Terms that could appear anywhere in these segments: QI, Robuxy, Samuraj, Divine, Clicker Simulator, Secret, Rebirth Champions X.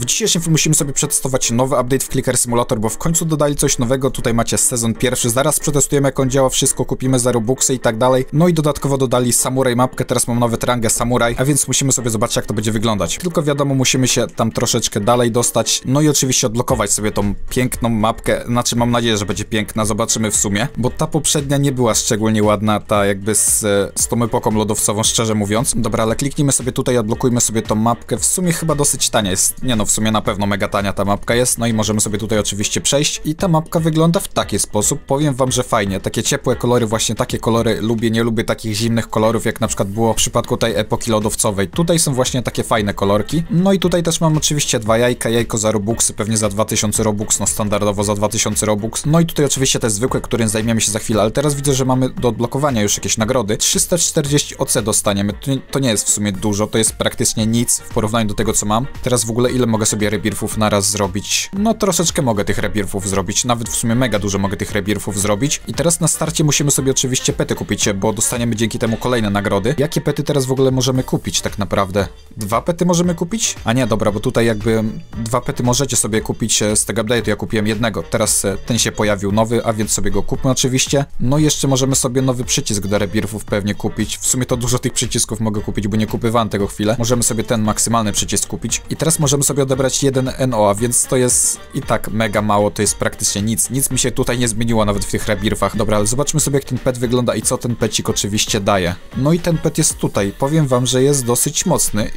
W dzisiejszym filmie musimy sobie przetestować nowy update w Clicker Simulator, bo w końcu dodali coś nowego. Tutaj macie sezon pierwszy, zaraz przetestujemy jak on działa, wszystko kupimy za Robuxy i tak dalej. No i dodatkowo dodali Samuraj mapkę, teraz mam nawet rangę Samuraj, a więc musimy sobie zobaczyć jak to będzie wyglądać. Tylko wiadomo, musimy się tam troszeczkę dalej dostać, no i oczywiście odblokować sobie tą piękną mapkę, znaczy mam nadzieję, że będzie piękna, zobaczymy w sumie, bo ta poprzednia nie była szczególnie ładna, ta jakby z tą epoką lodowcową, szczerze mówiąc. Dobra, ale kliknijmy sobie tutaj, odblokujmy sobie tą mapkę, w sumie chyba dosyć tania jest, nie no, w sumie na pewno mega tania ta mapka jest, no i możemy sobie tutaj oczywiście przejść i ta mapka wygląda w taki sposób, powiem wam, że fajnie, takie ciepłe kolory, właśnie takie kolory lubię, nie lubię takich zimnych kolorów, jak na przykład było w przypadku tej epoki lodowcowej, tutaj są właśnie takie fajne kolorki, no i tutaj też mam oczywiście dwa jajka, jajko za Robuxy, pewnie za 2000 Robux, no standardowo za 2000 Robux, no i tutaj oczywiście te zwykłe, którym zajmiemy się za chwilę, ale teraz widzę, że mamy do odblokowania już jakieś nagrody, 340 OC dostaniemy, to nie jest w sumie dużo, to jest praktycznie nic w porównaniu do tego co mam, teraz w ogóle ile mogę sobie rebirthów naraz zrobić? No troszeczkę mogę tych rebirthów zrobić, nawet w sumie mega dużo mogę tych rebirthów zrobić. I teraz na starcie musimy sobie oczywiście pety kupić, bo dostaniemy dzięki temu kolejne nagrody. Jakie pety teraz w ogóle możemy kupić tak naprawdę? 2 pety możemy kupić? A nie, dobra, bo tutaj jakby 2 pety możecie sobie kupić z tego update'u, ja kupiłem jednego. Teraz ten się pojawił nowy, a więc sobie go kupmy oczywiście. No i jeszcze możemy sobie nowy przycisk do rebirthów pewnie kupić. W sumie to dużo tych przycisków mogę kupić, bo nie kupywałem tego chwilę. Możemy sobie ten maksymalny przycisk kupić. I teraz możemy sobie odebrać 1 NO, a więc to jest i tak mega mało, to jest praktycznie nic. Nic mi się tutaj nie zmieniło nawet w tych rebirthach. Dobra, ale zobaczmy sobie jak ten pet wygląda i co ten pecik oczywiście daje. No i ten pet jest tutaj. Powiem wam, że jest dosyć mocny,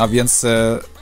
a więc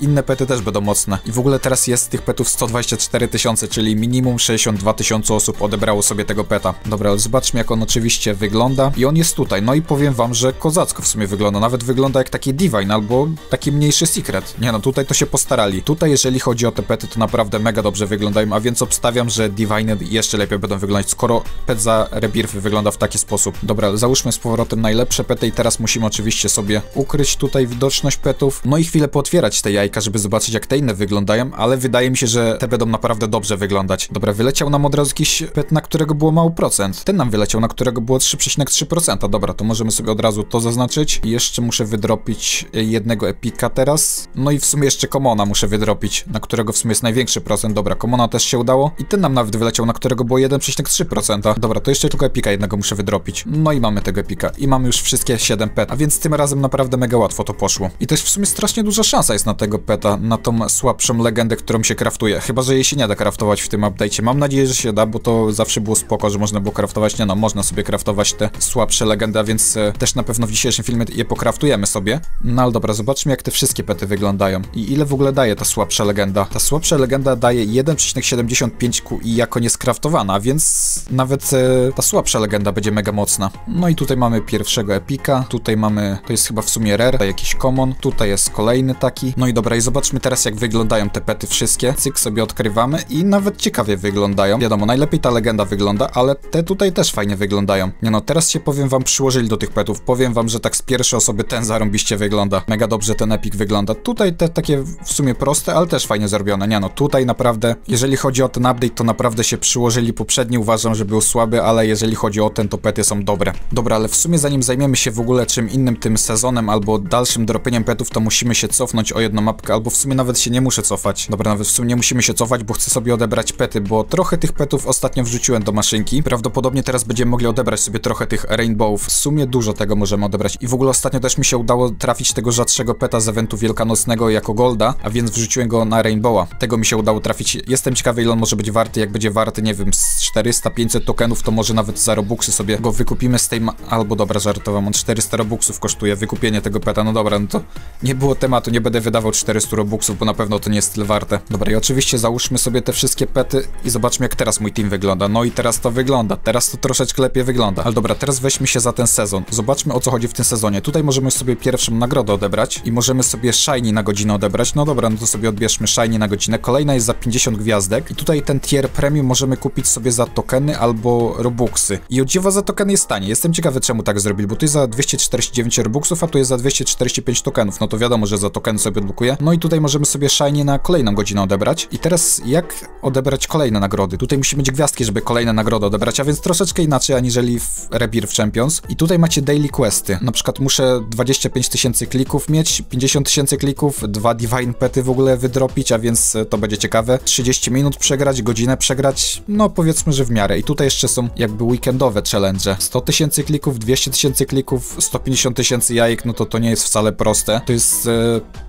inne pety też będą mocne. I w ogóle teraz jest tych petów 124 000, czyli minimum 62 000 osób odebrało sobie tego peta. Dobra, ale zobaczmy jak on oczywiście wygląda. I on jest tutaj. No i powiem wam, że kozacko w sumie wygląda. Nawet wygląda jak taki Divine albo taki mniejszy Secret. Nie no, tutaj to się postarali. Tutaj jeżeli chodzi o te pety, to naprawdę mega dobrze wyglądają, a więc obstawiam, że Divine jeszcze lepiej będą wyglądać, skoro pet za rebirthy wygląda w taki sposób. Dobra, załóżmy z powrotem najlepsze pety i teraz musimy oczywiście sobie ukryć tutaj widoczność petów, no i chwilę pootwierać te jajka, żeby zobaczyć jak te inne wyglądają, ale wydaje mi się, że te będą naprawdę dobrze wyglądać. Dobra, wyleciał nam od razu jakiś pet, na którego było mało procent. Ten nam wyleciał, na którego było 3,3%. Dobra, to możemy sobie od razu to zaznaczyć. I jeszcze muszę wydropić jednego epika teraz. No i w sumie jeszcze Komona muszę wydropić, na którego w sumie jest największy procent. Dobra, Komona też się udało. I ten nam nawet wyleciał, na którego było 1,3%. Dobra, to jeszcze tylko epika jednego muszę wydropić. No i mamy tego epika. I mamy już wszystkie 7 pet. A więc tym razem naprawdę mega łatwo to poszło. I też w sumie strasznie duża szansa jest na tego peta, na tą słabszą legendę, którą się kraftuje. Chyba że jej się nie da kraftować w tym update'cie. Mam nadzieję, że się da, bo to zawsze było spoko, że można było kraftować. Nie no, można sobie kraftować te słabsze legendy, a więc też na pewno w dzisiejszym filmie je pokraftujemy sobie. No ale dobra, zobaczmy jak te wszystkie pety wyglądają. I ile w ogóle daje ta słabsza legenda? Ta słabsza legenda daje 1,75 QI jako nieskraftowana, więc nawet ta słabsza legenda będzie mega mocna. No i tutaj mamy pierwszego epika, tutaj mamy, to jest chyba w sumie rare, tutaj jakiś common, tutaj jest kolejny taki. No i dobra, i zobaczmy teraz jak wyglądają te pety wszystkie. Cyk sobie odkrywamy i nawet ciekawie wyglądają. Wiadomo, najlepiej ta legenda wygląda, ale te tutaj też fajnie wyglądają. Nie no, teraz się powiem wam przyłożyli do tych petów, powiem wam, że tak z pierwszej osoby ten zarąbiście wygląda. Mega dobrze ten epik wygląda. Tutaj te takie w sumie proste, ale też fajnie zrobione. Nie no, tutaj naprawdę, jeżeli chodzi o ten update, to naprawdę się przyłożyli. Poprzedni uważam, że był słaby, ale jeżeli chodzi o ten, to pety są dobre. Dobra, ale w sumie zanim zajmiemy się w ogóle czym innym tym sezonem albo dalszym dropieniem petów, to musimy się cofnąć o jedną mapkę, albo w sumie nawet się nie muszę cofać. Dobra, nawet w sumie nie musimy się cofać, bo chcę sobie odebrać pety, bo trochę tych petów ostatnio wrzuciłem do maszynki. Prawdopodobnie teraz będziemy mogli odebrać sobie trochę tych rainbowów. W sumie dużo tego możemy odebrać. I w ogóle ostatnio też mi się udało trafić tego rzadszego peta z eventu wielkanocnego jako golda, a więc wrzuciłem go na Rainbowa. Tego mi się udało trafić. Jestem ciekawy ile on może być warty. Jak będzie warty, nie wiem, z 400-500 tokenów, to może nawet za Robuxy sobie go wykupimy z tej albo dobra, żartowam, on 400 Robuxów kosztuje wykupienie tego peta. No dobra, no to nie było tematu, nie będę wydawał 400 Robuxów, bo na pewno to nie jest tyle warte. Dobra, i oczywiście załóżmy sobie te wszystkie pety i zobaczmy jak teraz mój team wygląda. No i teraz to wygląda. Teraz to troszeczkę lepiej wygląda. Ale dobra, teraz weźmy się za ten sezon. Zobaczmy o co chodzi w tym sezonie. Tutaj możemy sobie pierwszą nagrodę odebrać i możemy sobie shiny na godzinę odebrać. No dobra, no to sobie odbierzmy shiny na godzinę. Kolejna jest za 50 gwiazdek i tutaj ten tier premium możemy kupić sobie za tokeny albo Robuxy. I o dziwo za tokeny jest tanie. Jestem ciekawy czemu tak zrobili, bo tu jest za 249 Robuxów, a tu jest za 245 tokenów. No to wiadomo, że za tokeny sobie odblokuje. No i tutaj możemy sobie shiny na kolejną godzinę odebrać. I teraz jak odebrać kolejne nagrody? Tutaj musi mieć gwiazdki, żeby kolejne nagrody odebrać, a więc troszeczkę inaczej aniżeli w Rebirth Champions. I tutaj macie daily questy. Na przykład muszę 25 000 klików mieć, 50 000 klików, 2 Divine fine pety w ogóle wydropić, a więc to będzie ciekawe. 30 minut przegrać, godzinę przegrać, no powiedzmy, że w miarę. I tutaj jeszcze są jakby weekendowe challenge. 100 000 klików, 200 000 klików, 150 000 jajek, no to nie jest wcale proste. To jest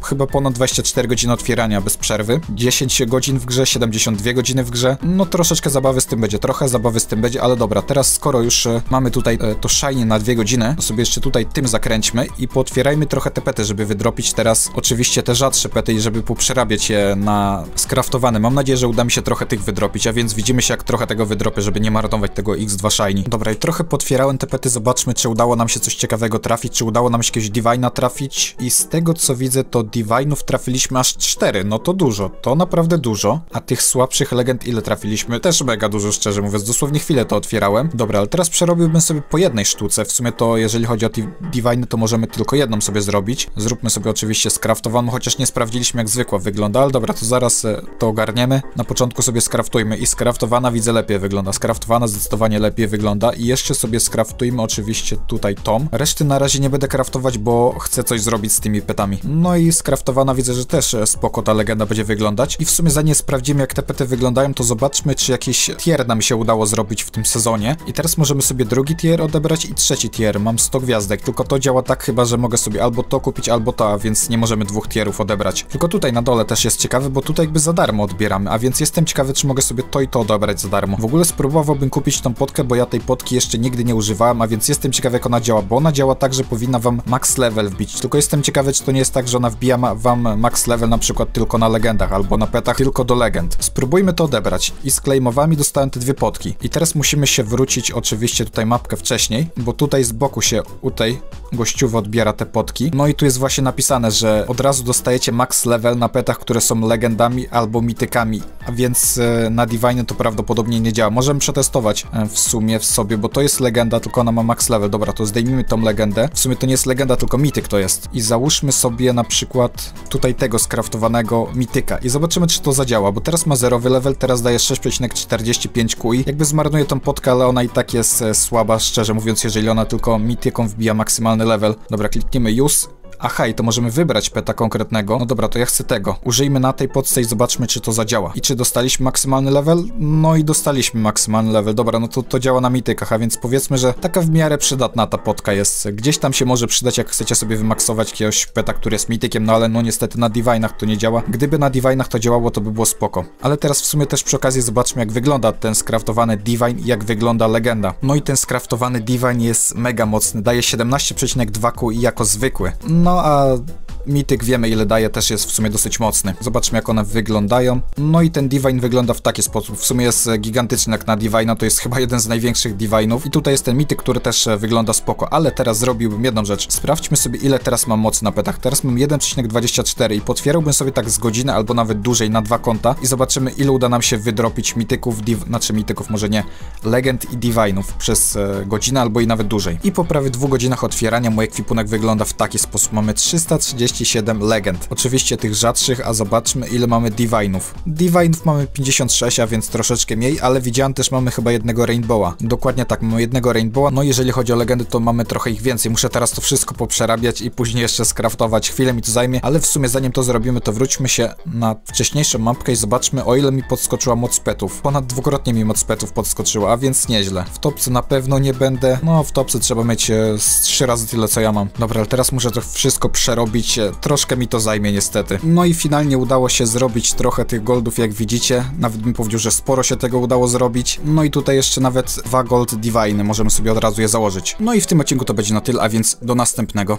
chyba ponad 24 godziny otwierania bez przerwy. 10 godzin w grze, 72 godziny w grze. No troszeczkę zabawy z tym będzie, trochę zabawy z tym będzie, ale dobra, teraz skoro już mamy tutaj to shiny na 2 godziny, to sobie jeszcze tutaj tym zakręćmy i pootwierajmy trochę te pety, żeby wydropić teraz oczywiście te rzadsze pety i żeby poprzerabiać je na skraftowane. Mam nadzieję, że uda mi się trochę tych wydropić, a więc widzimy się, jak trochę tego wydropię, żeby nie marnować tego X2 shiny. Dobra, i trochę potwierałem te pety, zobaczmy, czy udało nam się coś ciekawego trafić, czy udało nam się jakiegoś Divine'a trafić i z tego, co widzę, to Divine'ów trafiliśmy aż 4, no to dużo, to naprawdę dużo, a tych słabszych legend ile trafiliśmy? Też mega dużo, szczerze mówiąc, dosłownie chwilę to otwierałem. Dobra, ale teraz przerobiłbym sobie po jednej sztuce, w sumie to jeżeli chodzi o Divine, to możemy tylko jedną sobie zrobić. Zróbmy sobie oczywiście skraftowaną, chociaż nie sprawdziliśmy, jak zwykła wygląda, ale dobra, to zaraz to ogarniemy. Na początku sobie skraftujmy i skraftowana widzę lepiej wygląda, skraftowana zdecydowanie lepiej wygląda i jeszcze sobie skraftujmy oczywiście tutaj tom. Reszty na razie nie będę craftować, bo chcę coś zrobić z tymi petami. No i skraftowana widzę, że też spoko ta legenda będzie wyglądać i w sumie zanim sprawdzimy, jak te pety wyglądają, to zobaczmy, czy jakiś tier nam się udało zrobić w tym sezonie. I teraz możemy sobie drugi tier odebrać i trzeci tier. Mam 100 gwiazdek, tylko to działa tak chyba, że mogę sobie albo to kupić, albo to, a więc nie możemy dwóch tierów odebrać. Tylko tutaj na dole też jest ciekawe, bo tutaj jakby za darmo odbieramy, a więc jestem ciekawy, czy mogę sobie to i to odebrać za darmo. W ogóle spróbowałbym kupić tą potkę, bo ja tej potki jeszcze nigdy nie używałem, a więc jestem ciekawy, jak ona działa, bo ona działa tak, że powinna wam max level wbić. Tylko jestem ciekawy, czy to nie jest tak, że ona wbija wam max level na przykład tylko na legendach, albo na petach tylko do legend. Spróbujmy to odebrać. I z claimowami dostałem te dwie potki. I teraz musimy się wrócić oczywiście tutaj mapkę wcześniej, bo tutaj z boku się u tej gościów odbiera te potki. No i tu jest właśnie napisane, że od razu dostajecie max level na petach, które są legendami albo mitykami, a więc na Divine to prawdopodobnie nie działa. Możemy przetestować w sumie w sobie, bo to jest legenda, tylko ona ma max level. Dobra, to zdejmijmy tą legendę. W sumie to nie jest legenda, tylko mityk to jest. I załóżmy sobie na przykład tutaj tego skraftowanego mityka i zobaczymy, czy to zadziała, bo teraz ma zerowy level, teraz daje 6,45 QI. Jakby zmarnuje tą potkę, ale ona i tak jest słaba, szczerze mówiąc, jeżeli ona tylko mityką wbija maksymalny level. Dobra, kliknijmy use. Aha, i to możemy wybrać peta konkretnego. No dobra, to ja chcę tego. Użyjmy na tej podce i zobaczmy, czy to zadziała. I czy dostaliśmy maksymalny level? No i dostaliśmy maksymalny level. Dobra, no to działa na mitykach, a więc powiedzmy, że taka w miarę przydatna ta potka jest. Gdzieś tam się może przydać, jak chcecie sobie wymaksować jakiegoś peta, który jest mitykiem, no ale no niestety na Divine'ach to nie działa. Gdyby na Divine'ach to działało, to by było spoko. Ale teraz w sumie też przy okazji zobaczmy, jak wygląda ten skraftowany Divine i jak wygląda legenda. No i ten skraftowany Divine jest mega mocny. Daje 17,2 QI jako zwykły. No a mityk wiemy, ile daje, też jest w sumie dosyć mocny. Zobaczmy, jak one wyglądają. No i ten Divine wygląda w taki sposób. W sumie jest gigantyczny jak na Divine'a, to jest chyba jeden z największych Divine'ów. I tutaj jest ten mityk, który też wygląda spoko, ale teraz zrobiłbym jedną rzecz. Sprawdźmy sobie, ile teraz mam mocy na petach. Teraz mam 1,24 i potwierałbym sobie tak z godzinę albo nawet dłużej na dwa konta i zobaczymy, ile uda nam się wydropić mityków, legend i Divine'ów przez godzinę albo i nawet dłużej. I po prawie 2 godzinach otwierania mój ekwipunek wygląda w taki sposób. Mamy 337 legend. Oczywiście tych rzadszych, a zobaczmy, ile mamy Divine'ów. Divine'ów mamy 56, a więc troszeczkę mniej, ale widziałem też, mamy chyba jednego Rainbow'a. Dokładnie tak, mamy jednego Rainbow'a. No jeżeli chodzi o legendy, to mamy trochę ich więcej. Muszę teraz to wszystko poprzerabiać i później jeszcze skraftować. Chwilę mi to zajmie, ale w sumie zanim to zrobimy, to wróćmy się na wcześniejszą mapkę i zobaczmy, o ile mi podskoczyła moc petów. Ponad 2-krotnie mi moc petów podskoczyła, a więc nieźle. W topce na pewno nie będę. No w topce trzeba mieć 3 razy tyle, co ja mam. Dobra, ale teraz muszę to wszystko przerobić, troszkę mi to zajmie niestety. No i finalnie udało się zrobić trochę tych goldów, jak widzicie. Nawet bym powiedział, że sporo się tego udało zrobić. No i tutaj jeszcze nawet 2 gold Divine, możemy sobie od razu je założyć. No i w tym odcinku to będzie na tyle, a więc do następnego.